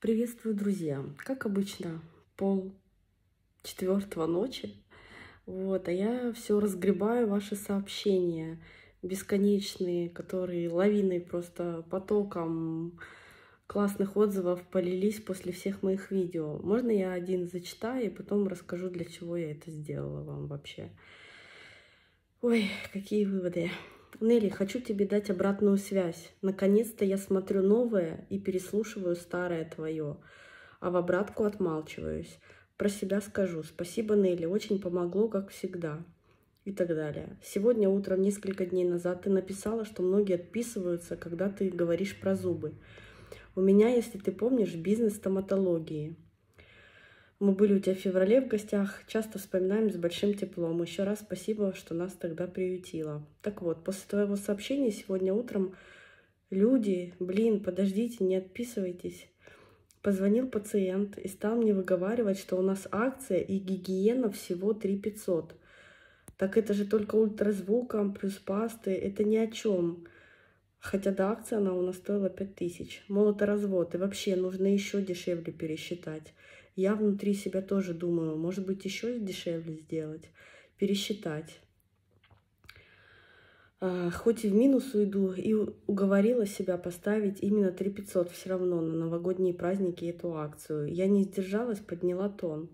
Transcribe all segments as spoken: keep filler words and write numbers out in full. Приветствую, друзья! Как обычно, пол четвертого ночи, вот, а я все разгребаю ваши сообщения бесконечные, которые лавиной просто потоком классных отзывов полились после всех моих видео. Можно я один зачитаю и потом расскажу, для чего я это сделала вам вообще? Ой, какие выводы! Нелли, хочу тебе дать обратную связь. Наконец-то я смотрю новое и переслушиваю старое твое, а в обратку отмалчиваюсь. Про себя скажу. Спасибо, Нелли, очень помогло, как всегда. И так далее. Сегодня утром, несколько дней назад, ты написала, что многие отписываются, когда ты говоришь про зубы. У меня, если ты помнишь, бизнес стоматологии. Мы были у тебя в феврале в гостях, часто вспоминаем с большим теплом. Еще раз спасибо, что нас тогда приютило. Так вот, после твоего сообщения сегодня утром люди, блин, подождите, не отписывайтесь. Позвонил пациент и стал мне выговаривать, что у нас акция и гигиена всего три тысячи пятьсот. Так это же только ультразвуком плюс пасты, это ни о чем. Хотя да, акция она у нас стоила пять тысяч. Мол, это развод, и вообще нужно еще дешевле пересчитать. Я внутри себя тоже думаю, может быть, еще дешевле сделать, пересчитать. Хоть и в минус уйду, и уговорила себя поставить именно три тысячи пятьсот все равно на новогодние праздники эту акцию. Я не сдержалась, подняла тон.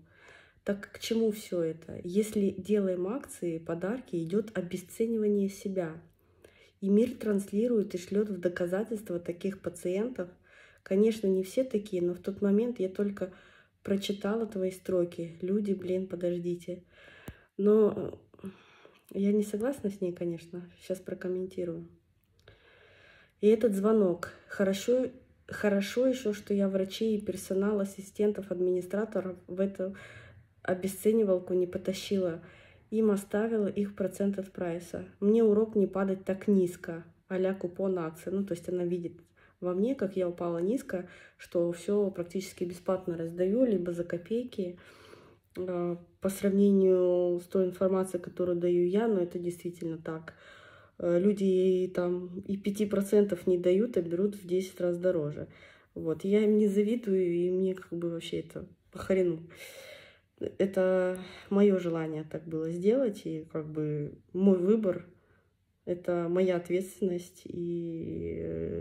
Так к чему все это? Если делаем акции, подарки, идет обесценивание себя. И мир транслирует и шлет в доказательство таких пациентов. Конечно, не все такие, но в тот момент я только... прочитала твои строки. Люди, блин, подождите. Но я не согласна с ней, конечно. Сейчас прокомментирую. И этот звонок. Хорошо, хорошо еще, что я врачей, персонал, ассистентов, администраторов в эту обесценивалку не потащила. Им оставила их процент от прайса. Мне урок не падать так низко. А-ля купон акции. Ну, то есть она видит во мне, как я упала низко, что все практически бесплатно раздаю, либо за копейки, по сравнению с той информацией, которую даю я, но это действительно так. Люди там и пяти процентов не дают, а берут в десять раз дороже. Вот. Я им не завидую, и мне как бы вообще это по хрену. Это мое желание так было сделать, и как бы мой выбор. Это моя ответственность, и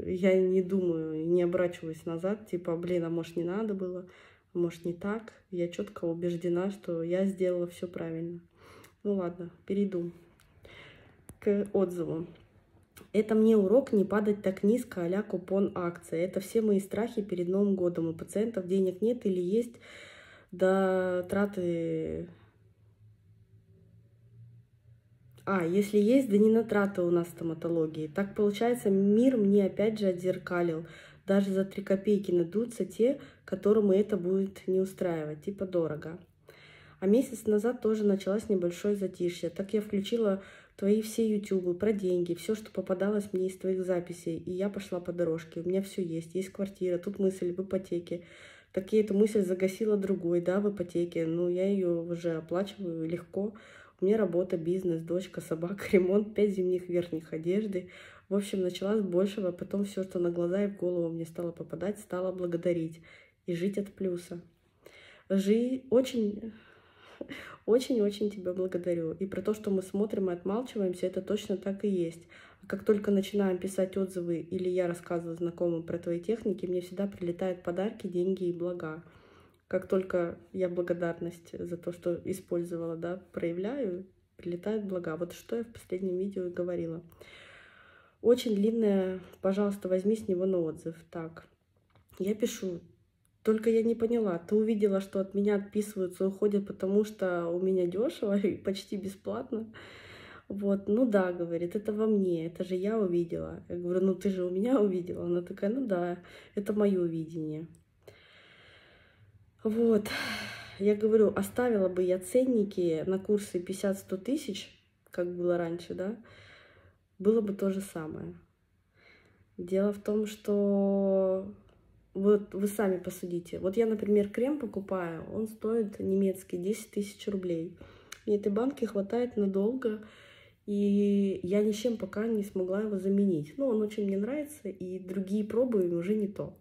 я не думаю, не оборачиваюсь назад, типа, блин, а может не надо было, а может не так. Я четко убеждена, что я сделала все правильно. Ну ладно, перейду к отзыву. Это мне урок не падать так низко, а-ля купон акции. Это все мои страхи перед Новым годом. У пациентов денег нет или есть, да траты... А, если есть, да не на траты у нас в стоматологии. Так получается, мир мне опять же отзеркалил. Даже за три копейки надутся те, которым это будет не устраивать. Типа дорого. А месяц назад тоже началось небольшое затишье. Так я включила твои все ютубы про деньги, все, что попадалось мне из твоих записей. И я пошла по дорожке. У меня все есть. Есть квартира, тут мысль в ипотеке. Так я эту мысль загасила другой, да, в ипотеке. Ну, я ее уже оплачиваю легко. У меня работа, бизнес, дочка, собака, ремонт, пять зимних верхних одежды. В общем, начала с большего, а потом все, что на глаза и в голову мне стало попадать, стала благодарить и жить от плюса. Жи... Очень, очень-очень тебя благодарю. И про то, что мы смотрим и отмалчиваемся, это точно так и есть. Как только начинаем писать отзывы или я рассказываю знакомым про твои техники, мне всегда прилетают подарки, деньги и блага. Как только я благодарность за то, что использовала, да, проявляю, прилетают блага. Вот что я в последнем видео и говорила. Очень длинное, пожалуйста, возьми с него на отзыв. Так, я пишу, только я не поняла. Ты увидела, что от меня отписываются, уходят, потому что у меня дешево и почти бесплатно. Вот, ну да, говорит, это во мне, это же я увидела. Я говорю, ну ты же у меня увидела. Она такая, ну да, это мое видение. Вот, я говорю, оставила бы я ценники на курсы пятьдесят-сто тысяч, как было раньше, да, было бы то же самое. Дело в том, что вот вы сами посудите. Вот я, например, крем покупаю, он стоит немецкий десять тысяч рублей. Мне этой банки хватает надолго, и я ничем пока не смогла его заменить. Но он очень мне нравится, и другие пробы уже не то.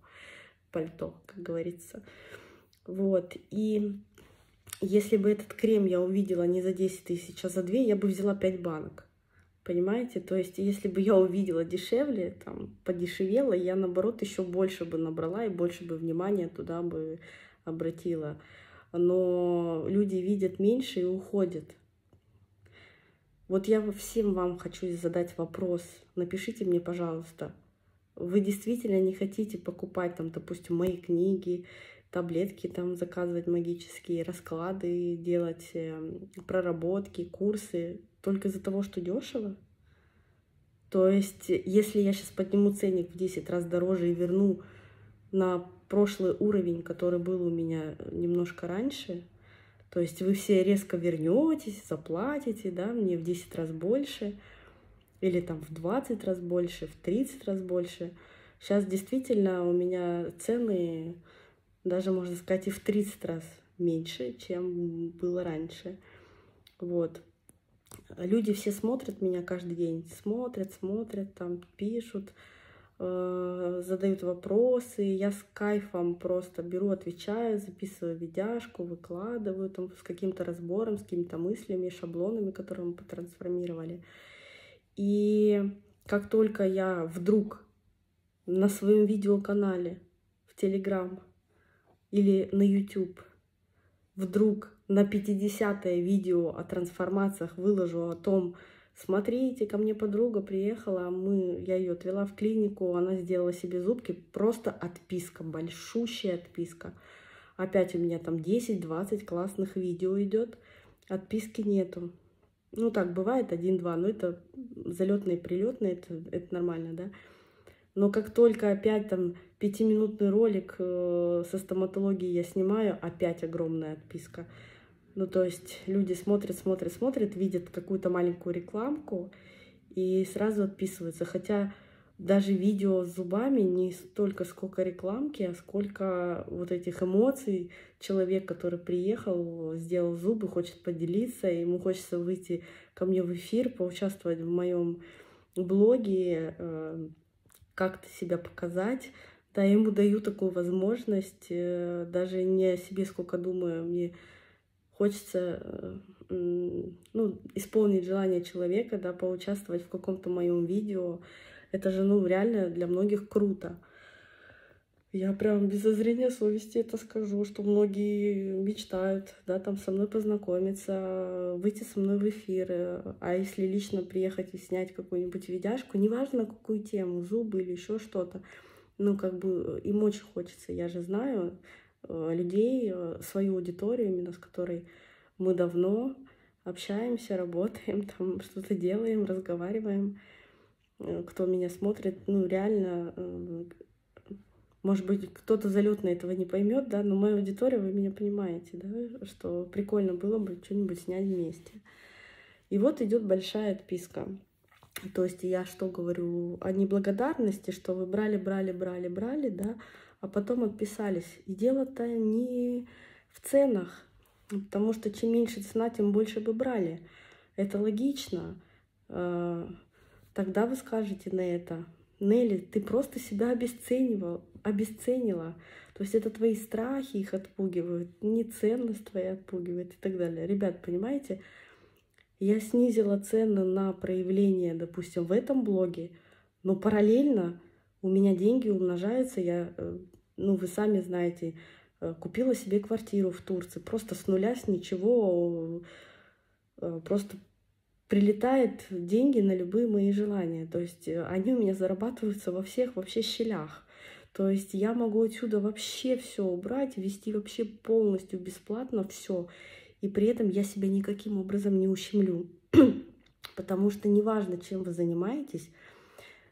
пальто, как говорится. Вот, и если бы этот крем я увидела не за десять тысяч, а за две, я бы взяла пять банок, понимаете? То есть, если бы я увидела дешевле, там, подешевела, я, наоборот, еще больше бы набрала и больше бы внимания туда бы обратила. Но люди видят меньше и уходят. Вот я всем вам хочу задать вопрос. Напишите мне, пожалуйста, вы действительно не хотите покупать, там, допустим, мои книги, таблетки, там, заказывать магические, расклады делать, проработки, курсы только из-за того, что дешево? То есть, если я сейчас подниму ценник в десять раз дороже и верну на прошлый уровень, который был у меня немножко раньше, то есть вы все резко вернетесь, заплатите, да, мне в десять раз больше, или там в двадцать раз больше, в тридцать раз больше. Сейчас действительно у меня цены даже, можно сказать, и в тридцать раз меньше, чем было раньше. Вот. Люди все смотрят меня каждый день, смотрят, смотрят, там пишут, э, задают вопросы. Я с кайфом просто беру, отвечаю, записываю видяшку, выкладываю там с каким-то разбором, с какими-то мыслями, шаблонами, которые мы потрансформировали. И как только я вдруг на своем видеоканале в Телеграм или на YouTube вдруг на пятидесятое видео о трансформациях выложу о том, смотрите, ко мне подруга приехала, мы, я ее отвела в клинику, она сделала себе зубки, просто отписка, большущая отписка. Опять у меня там десять-двадцать классных видео идет, отписки нету. Ну так бывает, один-два, но это залетные, прилетные, это, это нормально, да. Но как только опять там пятиминутный ролик со стоматологией я снимаю, опять огромная отписка. Ну, то есть люди смотрят, смотрят, смотрят, видят какую-то маленькую рекламку и сразу отписываются. Хотя даже видео с зубами не столько, сколько рекламки, а сколько вот этих эмоций. Человек, который приехал, сделал зубы, хочет поделиться, ему хочется выйти ко мне в эфир, поучаствовать в моем блоге, как-то себя показать, да, я ему даю такую возможность, даже не о себе сколько думаю, мне хочется, ну, исполнить желание человека, да, поучаствовать в каком-то моем видео, это же, ну, реально для многих круто. Я прям без зазрения совести это скажу, что многие мечтают, да, там со мной познакомиться, выйти со мной в эфир. А если лично приехать и снять какую-нибудь видяшку, неважно какую тему, зубы или еще что-то, ну как бы им очень хочется. Я же знаю людей, свою аудиторию, именно с которой мы давно общаемся, работаем, там что-то делаем, разговариваем. Кто меня смотрит, ну реально... Может быть, кто-то залетно этого не поймет, да, но моя аудитория, вы меня понимаете, да, что прикольно было бы что-нибудь снять вместе. И вот идет большая отписка. То есть я что говорю о неблагодарности, что вы брали, брали, брали, брали, да, а потом отписались. И дело-то не в ценах, потому что чем меньше цена, тем больше вы брали. Это логично. Тогда вы скажете на это: Нелли, ты просто себя обесценивал, обесценила. То есть это твои страхи их отпугивают, неценность твоя отпугивает и так далее. Ребят, понимаете, я снизила цены на проявление, допустим, в этом блоге, но параллельно у меня деньги умножаются. Я, ну вы сами знаете, купила себе квартиру в Турции. Просто с нуля, с ничего, просто... прилетают деньги на любые мои желания. То есть они у меня зарабатываются во всех вообще щелях. То есть я могу отсюда вообще все убрать, вести вообще полностью бесплатно все. И при этом я себя никаким образом не ущемлю. Потому что неважно, чем вы занимаетесь,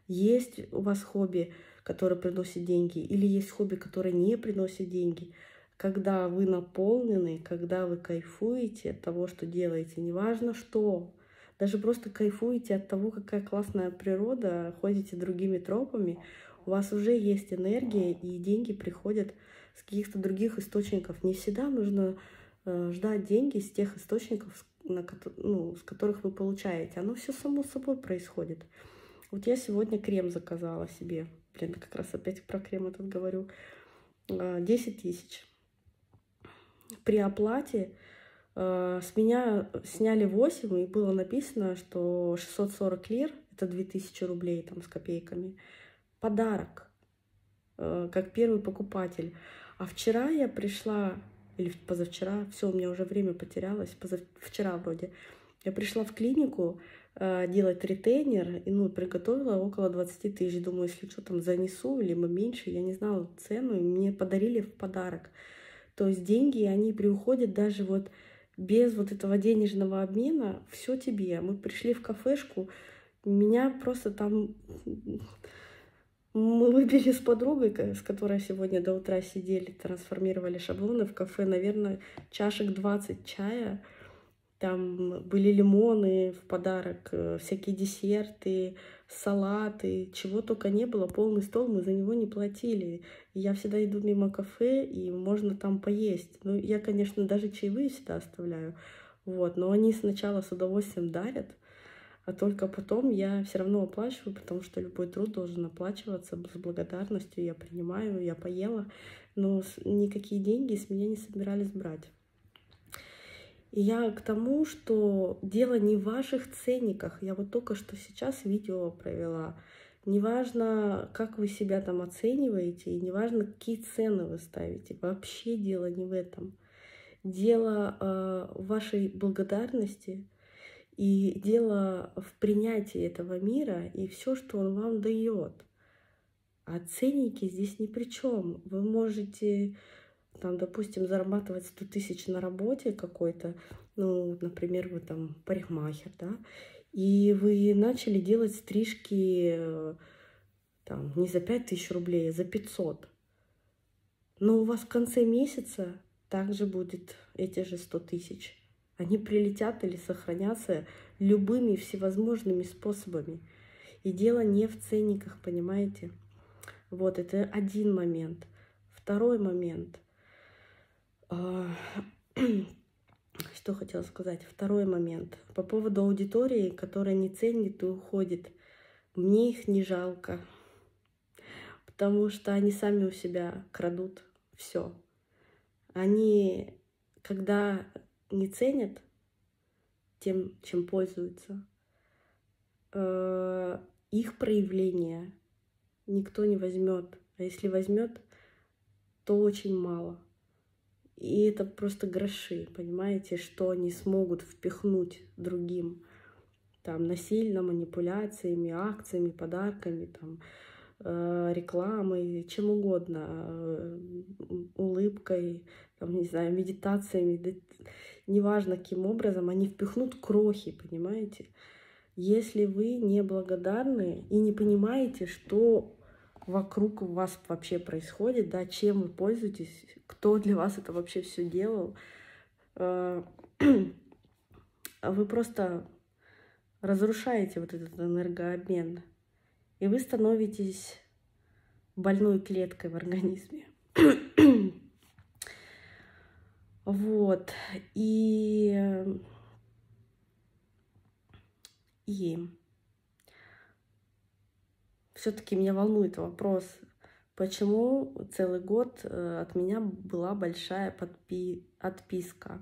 есть у вас хобби, которое приносит деньги, или есть хобби, которое не приносит деньги. Когда вы наполнены, когда вы кайфуете от того, что делаете, неважно что, даже просто кайфуете от того, какая классная природа, ходите другими тропами, у вас уже есть энергия, и деньги приходят с каких-то других источников. Не всегда нужно э, ждать деньги с тех источников, на, ну, с которых вы получаете. Оно все само собой происходит. Вот я сегодня крем заказала себе. Блин, как раз опять про крем этот говорю. десять тысяч. При оплате э, с меня сняли восемь, и было написано, что шестьсот сорок лир, это две тысячи рублей там с копейками, подарок, э, как первый покупатель. А вчера я пришла, или позавчера, все, у меня уже время потерялось, позавчера вроде, я пришла в клинику э, делать ретейнер, и ну, приготовила около двадцати тысяч. Думаю, если что, там занесу, либо меньше, я не знала цену, и мне подарили в подарок. То есть деньги, они приуходят даже вот без вот этого денежного обмена, все тебе. Мы пришли в кафешку, меня просто там... Мы выпили с подругой, с которой сегодня до утра сидели, трансформировали шаблоны в кафе, наверное, чашек двадцать чая. Там были лимоны в подарок, всякие десерты, салаты, чего только не было. Полный стол, мы за него не платили. И я всегда иду мимо кафе, и можно там поесть. Ну, я, конечно, даже чаевые всегда оставляю. Вот. Но они сначала с удовольствием дарят, а только потом я все равно оплачиваю, потому что любой труд должен оплачиваться с благодарностью. Я принимаю, я поела, но никакие деньги с меня не собирались брать. И я к тому, что дело не в ваших ценниках. Я вот только что сейчас видео провела. Неважно, как вы себя там оцениваете, и неважно, какие цены вы ставите. Вообще дело не в этом. Дело э, в вашей благодарности и дело в принятии этого мира и все, что он вам дает. А ценники здесь ни при чем. Вы можете... Там, допустим, зарабатывать сто тысяч на работе какой-то, ну, например, вы там парикмахер, да, и вы начали делать стрижки там не за пять тысяч рублей, а за пятьсот. Но у вас в конце месяца также будет эти же сто тысяч. Они прилетят или сохранятся любыми всевозможными способами. И дело не в ценниках, понимаете? Вот, это один момент. Второй момент. Что хотела сказать? Второй момент. По поводу аудитории, которая не ценит и уходит. Мне их не жалко, потому что они сами у себя крадут все. Они, когда не ценят тем, чем пользуются, их проявление никто не возьмет. А если возьмет, то очень мало. И это просто гроши, понимаете, что они смогут впихнуть другим, там, насильно, манипуляциями, акциями, подарками, там, э, рекламой, чем угодно, э, улыбкой, там, не знаю, медитациями, да, неважно, каким образом, они впихнут крохи, понимаете. Если вы не благодарны и не понимаете, что... вокруг вас вообще происходит, да, чем вы пользуетесь, кто для вас это вообще все делал. Вы просто разрушаете вот этот энергообмен, и вы становитесь больной клеткой в организме. Вот. И... И... Все-таки меня волнует вопрос, почему целый год от меня была большая подпи... отписка.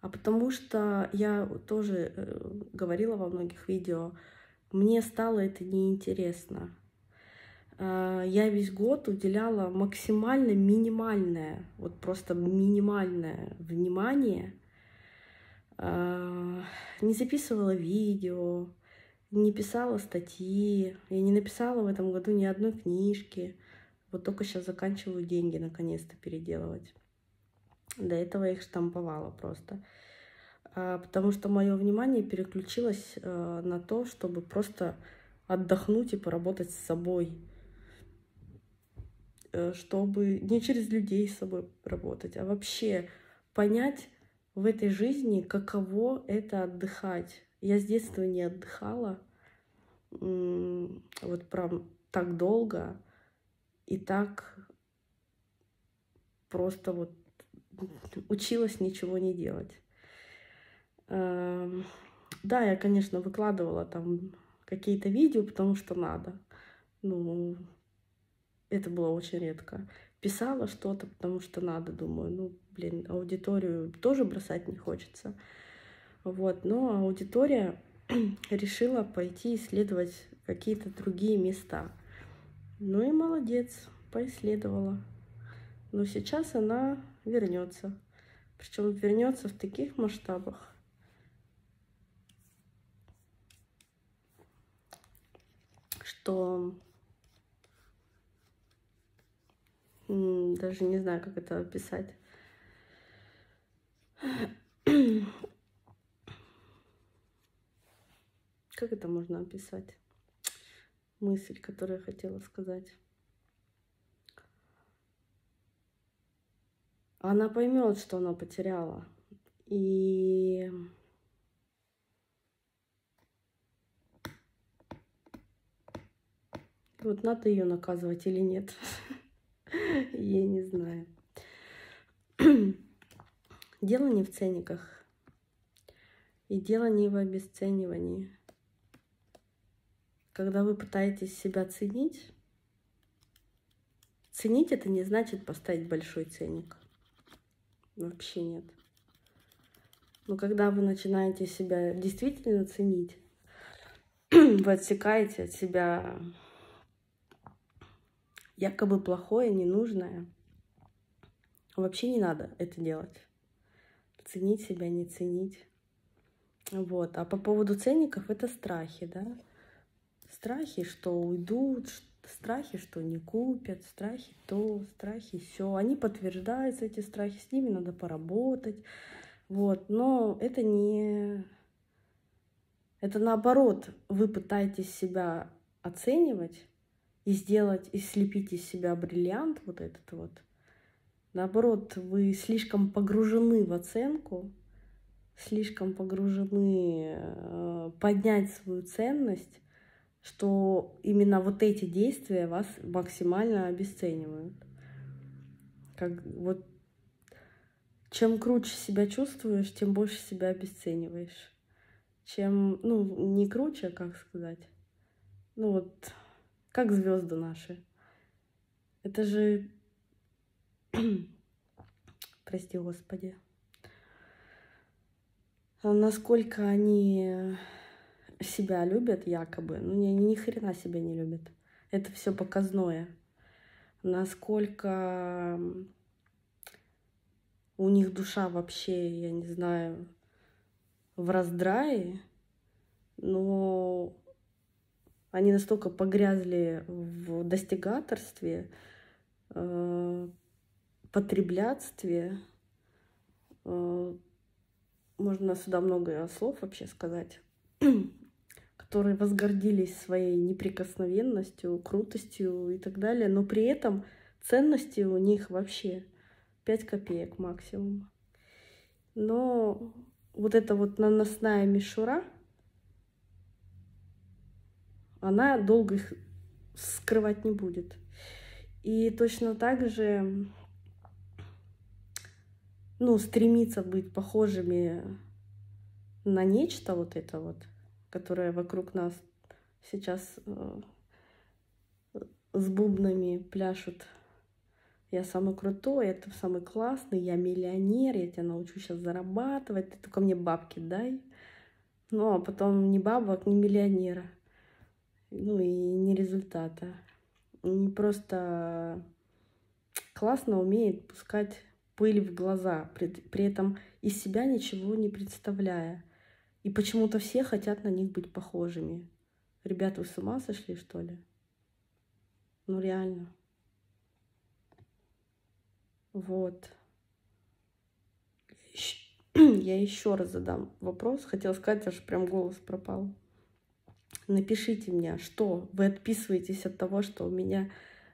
А потому что я тоже говорила во многих видео, мне стало это неинтересно. Я весь год уделяла максимально минимальное, вот просто минимальное внимание. Не записывала видео, не писала статьи, я не написала в этом году ни одной книжки. Вот только сейчас заканчиваю деньги наконец-то переделывать. До этого я их штамповала просто. Потому что мое внимание переключилось на то, чтобы просто отдохнуть и поработать с собой. Чтобы не через людей с собой работать, а вообще понять в этой жизни, каково это отдыхать. Я с детства не отдыхала вот прям так долго и так просто вот училась ничего не делать. Да, я, конечно, выкладывала там какие-то видео, потому что надо. Ну, это было очень редко. писала что-то, потому что надо, думаю, ну, блин, аудиторию тоже бросать не хочется. Вот, но аудитория решила пойти исследовать какие-то другие места. Ну и молодец, поисследовала. Но сейчас она вернется. Причем вернется в таких масштабах. Что даже не знаю, как это описать. Как это можно описать? Мысль, которую я хотела сказать. Она поймет, что она потеряла. И вот надо ее наказывать или нет, я не знаю. Дело не в ценниках. И дело не в обесценивании. Когда вы пытаетесь себя ценить, ценить это не значит поставить большой ценник. Вообще нет. Но когда вы начинаете себя действительно ценить, вы отсекаете от себя якобы плохое, ненужное. Вообще не надо это делать. Ценить себя, не ценить. Вот. А по поводу ценников это страхи, да? Страхи, что уйдут, страхи, что не купят, страхи то, страхи все. Они подтверждаются, эти страхи, с ними надо поработать. Вот. Но это не... Это наоборот. Вы пытаетесь себя оценивать и сделать, и слепить из себя бриллиант вот этот вот. Наоборот, вы слишком погружены в оценку, слишком погружены поднять свою ценность, что именно вот эти действия вас максимально обесценивают. Как, вот, чем круче себя чувствуешь, тем больше себя обесцениваешь. Чем, ну, не круче, как сказать, ну вот, как звезды наши. Это же, прости Господи, насколько они... себя любят якобы, но они ни хрена себя не любят. Это все показное. Насколько у них душа вообще, я не знаю, в раздрае, но они настолько погрязли в достигаторстве, потреблятстве. Можно сюда много слов вообще сказать. Которые возгордились своей неприкосновенностью, крутостью и так далее, но при этом ценности у них вообще пять копеек максимум. Но вот эта вот наносная мишура, она долго их скрывать не будет. И точно так же, ну, стремиться быть похожими на нечто вот это вот, которая вокруг нас сейчас э, с бубнами пляшут. Я самый крутой, я самый классный, я миллионер, я тебя научу сейчас зарабатывать, ты только мне бабки дай. Ну, а потом ни бабок, ни миллионера. Ну, и ни результата. Не просто классно умеет пускать пыль в глаза, при, при этом из себя ничего не представляя. И почему-то все хотят на них быть похожими. Ребята, вы с ума сошли, что ли? Ну, реально. Вот. Я еще раз задам вопрос. Хотела сказать, аж прям голос пропал. Напишите мне, что вы отписываетесь от того, что у меня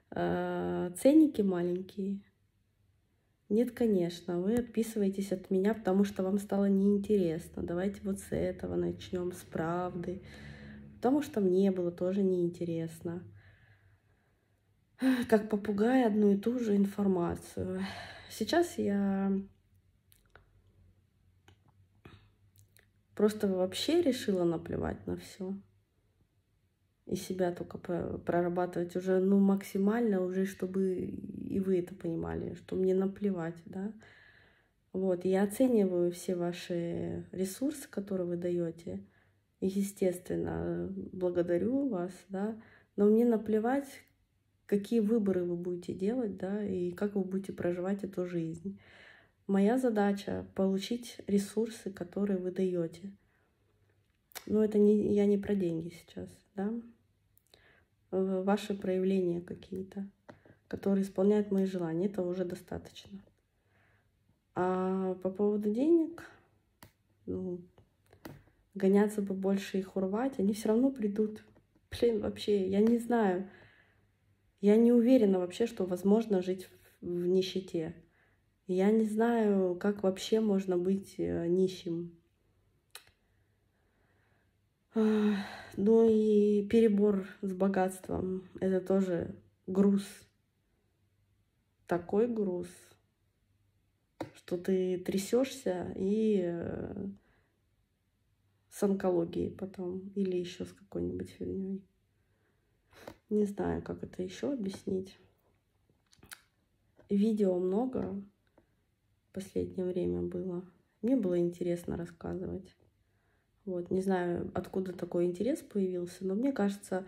э, ценники маленькие? Нет, конечно, вы отписываетесь от меня, потому что вам стало неинтересно. Давайте вот с этого начнем, с правды. Потому что мне было тоже неинтересно. Как попугай, одну и ту же информацию. Сейчас я просто вообще решила наплевать на все. и себя только прорабатывать уже, ну, максимально, уже чтобы и вы это понимали, что мне наплевать, да. Вот, я оцениваю все ваши ресурсы, которые вы даете, и, естественно, благодарю вас, да, но мне наплевать, какие выборы вы будете делать, да, и как вы будете проживать эту жизнь. Моя задача — получить ресурсы, которые вы даете. Но это не, я не про деньги сейчас, да. Ваши проявления какие-то, которые исполняют мои желания, это уже достаточно. А по поводу денег, ну, гоняться бы больше их урвать, они все равно придут. Блин, вообще, я не знаю, я не уверена вообще, что возможно жить в нищете. Я не знаю, как вообще можно быть нищим. Ну и перебор с богатством, это тоже груз. Такой груз, что ты трясешься и с онкологией потом, или еще с какой-нибудь фигней. Не знаю, как это еще объяснить. Видео много в последнее время было. Мне было интересно рассказывать. Вот, не знаю, откуда такой интерес появился, но мне кажется,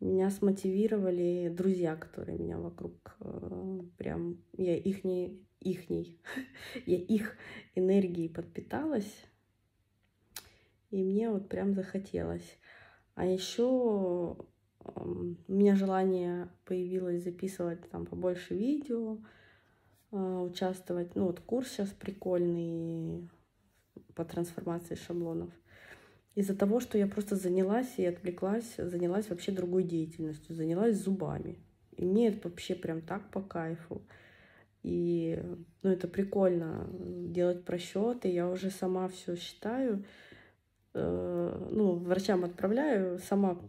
меня смотивировали друзья, которые меня вокруг, э, прям, я их не, ихней, я их энергией подпиталась, и мне вот прям захотелось. А еще э, у меня желание появилось записывать там побольше видео, э, участвовать, ну вот курс сейчас прикольный по трансформации шаблонов. Из-за того, что я просто занялась и отвлеклась, занялась вообще другой деятельностью, занялась зубами. И мне это вообще прям так по кайфу. И, ну, это прикольно, делать просчеты. Я уже сама все считаю, э, ну, врачам отправляю, сама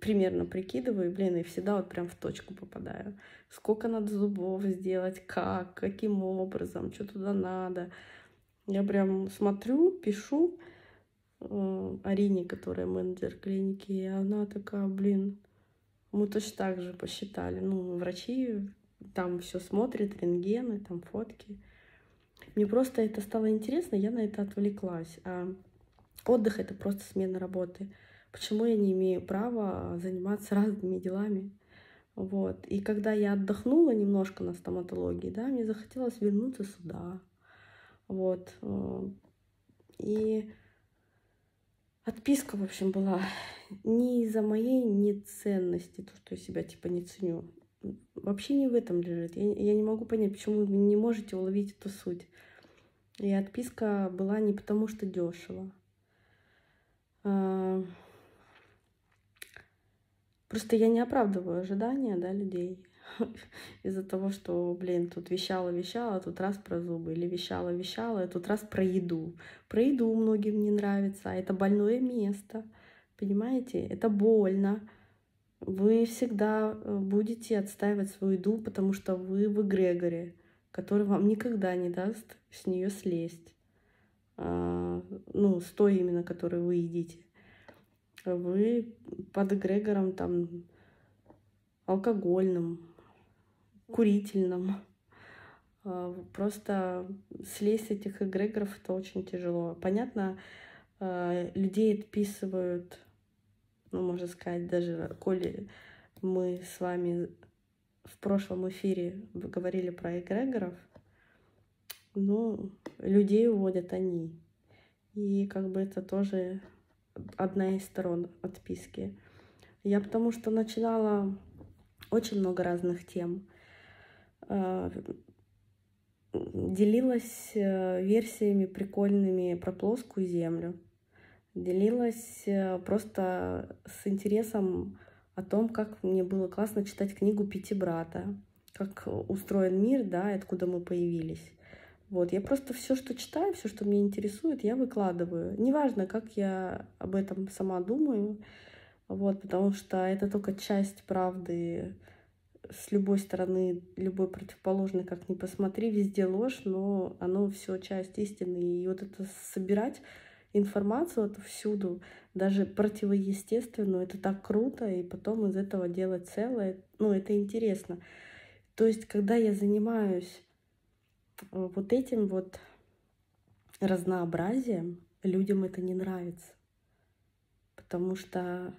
примерно прикидываю, блин, и всегда вот прям в точку попадаю. Сколько надо зубов сделать, как, каким образом, что туда надо. Я прям смотрю, пишу. Арине, которая менеджер клиники, и она такая, блин, мы точно так же посчитали. Ну, врачи там все смотрят, рентгены, там фотки. Мне просто это стало интересно, я на это отвлеклась. А отдых — это просто смена работы. Почему я не имею права заниматься разными делами? Вот. И когда я отдохнула немножко на стоматологии, да, мне захотелось вернуться сюда. Вот. И отписка, в общем, была не из-за моей неценности, то, что я себя, типа, не ценю. Вообще не в этом лежит. Я, я не могу понять, почему вы не можете уловить эту суть. И отписка была не потому, что дешево. А... Просто я не оправдываю ожидания, да, людей. Из-за того, что, блин, тут вещала-вещала, тут раз про зубы, или вещала-вещала, тут раз про еду. Про еду многим не нравится, а это больное место, понимаете? Это больно. Вы всегда будете отстаивать свою еду, потому что вы в эгрегоре, который вам никогда не даст с нее слезть. А, ну, с той именно, которую вы едите. Вы под эгрегором там алкогольным, курительном. Просто слезть с этих эгрегоров — это очень тяжело. Понятно, людей отписывают, ну, можно сказать, даже коли мы с вами в прошлом эфире говорили про эгрегоров, ну, людей уводят они. И как бы это тоже одна из сторон отписки. Я потому что начинала очень много разных тем. Делилась версиями прикольными про плоскую землю. Делилась просто с интересом о том, как мне было классно читать книгу «Пятибрата», как устроен мир, да, и откуда мы появились. Вот, я просто все, что читаю, все, что меня интересует, я выкладываю. Неважно, как я об этом сама думаю, вот, потому что это только часть правды. С любой стороны, любой противоположной, как ни посмотри, везде ложь, но оно все часть истины. И вот это собирать информацию отовсюду, даже противоестественную. Это так круто, и потом из этого делать целое. Ну, это интересно. То есть, когда я занимаюсь вот этим вот разнообразием, людям это не нравится. Потому что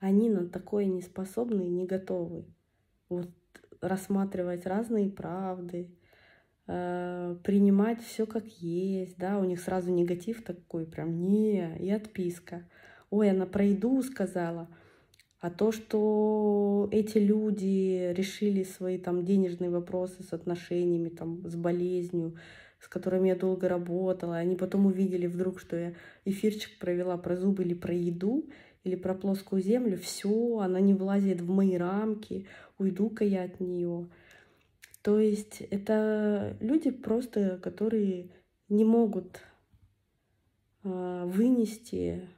они на такое не способны и не готовы. Вот рассматривать разные правды, э, принимать все как есть, да, у них сразу негатив такой, прям не, и отписка. Ой, она про еду сказала, а то, что эти люди решили свои там денежные вопросы с отношениями, там, с болезнью, с которыми я долго работала, они потом увидели вдруг, что я эфирчик провела про зубы или про еду, или про плоскую землю, все, она не влазит в мои рамки, уйду-ка я от нее. То есть это люди просто, которые не могут э, вынести,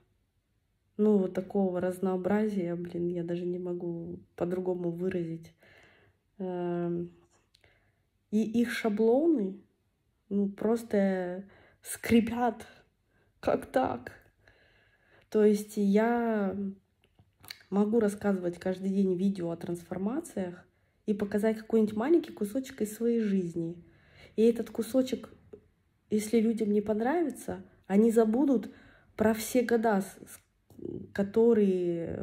ну, вот такого разнообразия, блин, я даже не могу по-другому выразить. Э, и их шаблоны, ну, просто скрипят, как так? То есть я могу рассказывать каждый день видео о трансформациях и показать какой-нибудь маленький кусочек из своей жизни. И этот кусочек, если людям не понравится, они забудут про все года, которые,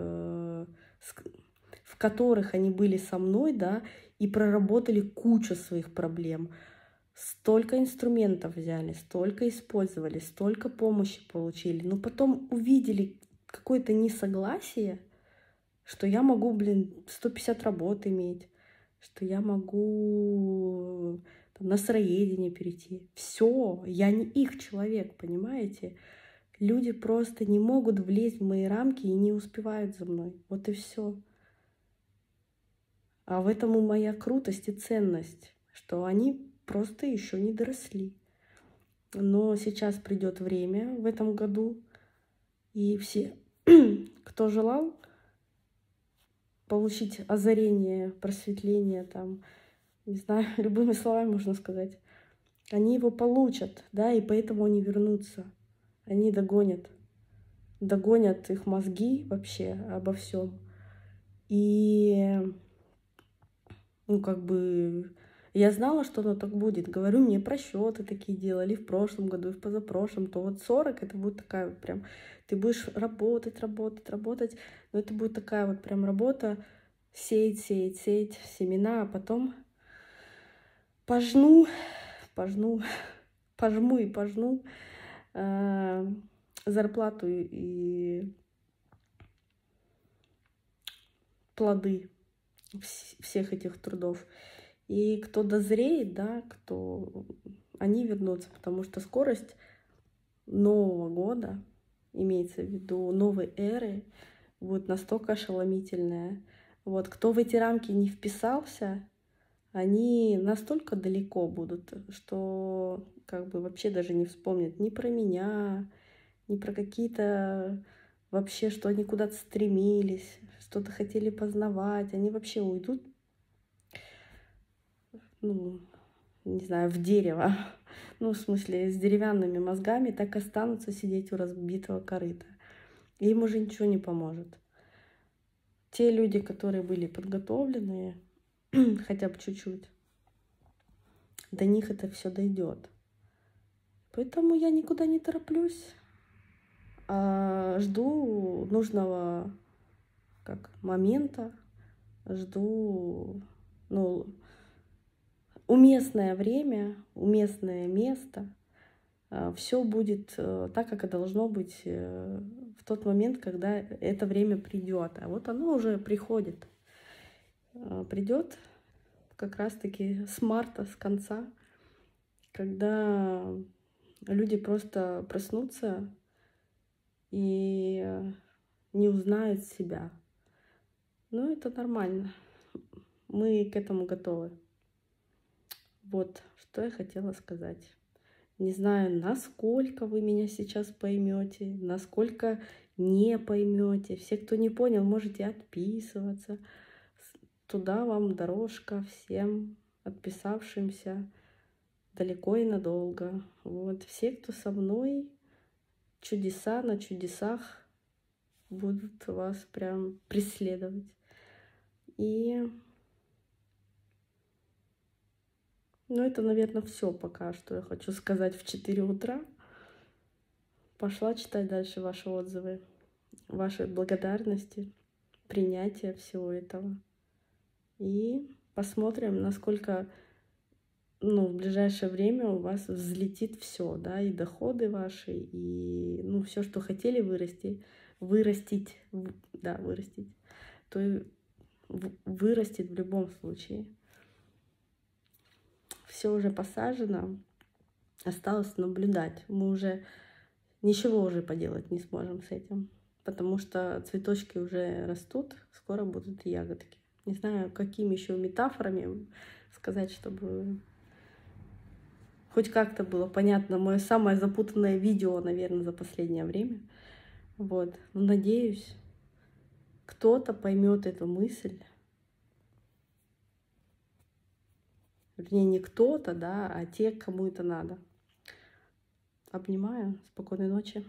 в которых они были со мной, да, и проработали кучу своих проблем. Столько инструментов взяли, столько использовали, столько помощи получили. Но потом увидели какое-то несогласие, что я могу, блин, сто пятьдесят работ иметь, что я могу там, на сыроедение перейти. Все, я не их человек, понимаете? Люди просто не могут влезть в мои рамки и не успевают за мной. Вот и все. А в этом и моя крутость и ценность, что они просто еще не доросли. Но сейчас придет время в этом году, и все, кто желал получить озарение, просветление, там, не знаю, любыми словами можно сказать, они его получат, да, и поэтому они вернутся, они догонят, догонят их мозги вообще обо всем. И, ну, как бы... Я знала, что оно так будет. Говорю, мне просчеты такие делали в прошлом году, и в позапрошлом. То вот сорок, это будет такая вот прям... Ты будешь работать, работать, работать. Но это будет такая вот прям работа. Сеять, сеять, сеять семена, а потом пожну, пожну, пожму и пожну э, зарплату и плоды всех этих трудов. И кто дозреет, да, кто... они вернутся, потому что скорость нового года, имеется в виду новой эры, будет настолько ошеломительная. Вот, кто в эти рамки не вписался, они настолько далеко будут, что как бы вообще даже не вспомнят ни про меня, ни про какие-то вообще, что они куда-то стремились, что-то хотели познавать. Они вообще уйдут, ну, не знаю, в дерево, ну, в смысле, с деревянными мозгами, так останутся сидеть у разбитого корыта. И им уже ничего не поможет. Те люди, которые были подготовлены, хотя бы чуть-чуть, до них это все дойдет. Поэтому я никуда не тороплюсь, а жду нужного как момента, жду, ну, уместное время, уместное место, все будет так, как и должно быть в тот момент, когда это время придет. А вот оно уже приходит. Придет как раз-таки с марта, с конца, когда люди просто проснутся и не узнают себя. Но это нормально. Мы к этому готовы. Вот, что я хотела сказать. Не знаю, насколько вы меня сейчас поймете, насколько не поймете. Все, кто не понял, можете отписываться. Туда вам дорожка, всем отписавшимся далеко и надолго. Вот, все, кто со мной, чудеса на чудесах будут вас прям преследовать. И... Ну, это, наверное, все пока, что я хочу сказать в четыре утра. Пошла читать дальше ваши отзывы, ваши благодарности, принятие всего этого. И посмотрим, насколько, ну, в ближайшее время у вас взлетит все, да, и доходы ваши, и, ну, все, что хотели вырасти, вырастить, да, вырастить, то и вырастет в любом случае. Все уже посажено, осталось наблюдать. Мы уже ничего уже поделать не сможем с этим, потому что цветочки уже растут, скоро будут и ягодки. Не знаю, какими еще метафорами сказать, чтобы хоть как-то было понятно. Мое самое запутанное видео, наверное, за последнее время. Вот, но надеюсь, кто-то поймет эту мысль. Вернее, не кто-то, да, а те, кому это надо. Обнимаю. Спокойной ночи.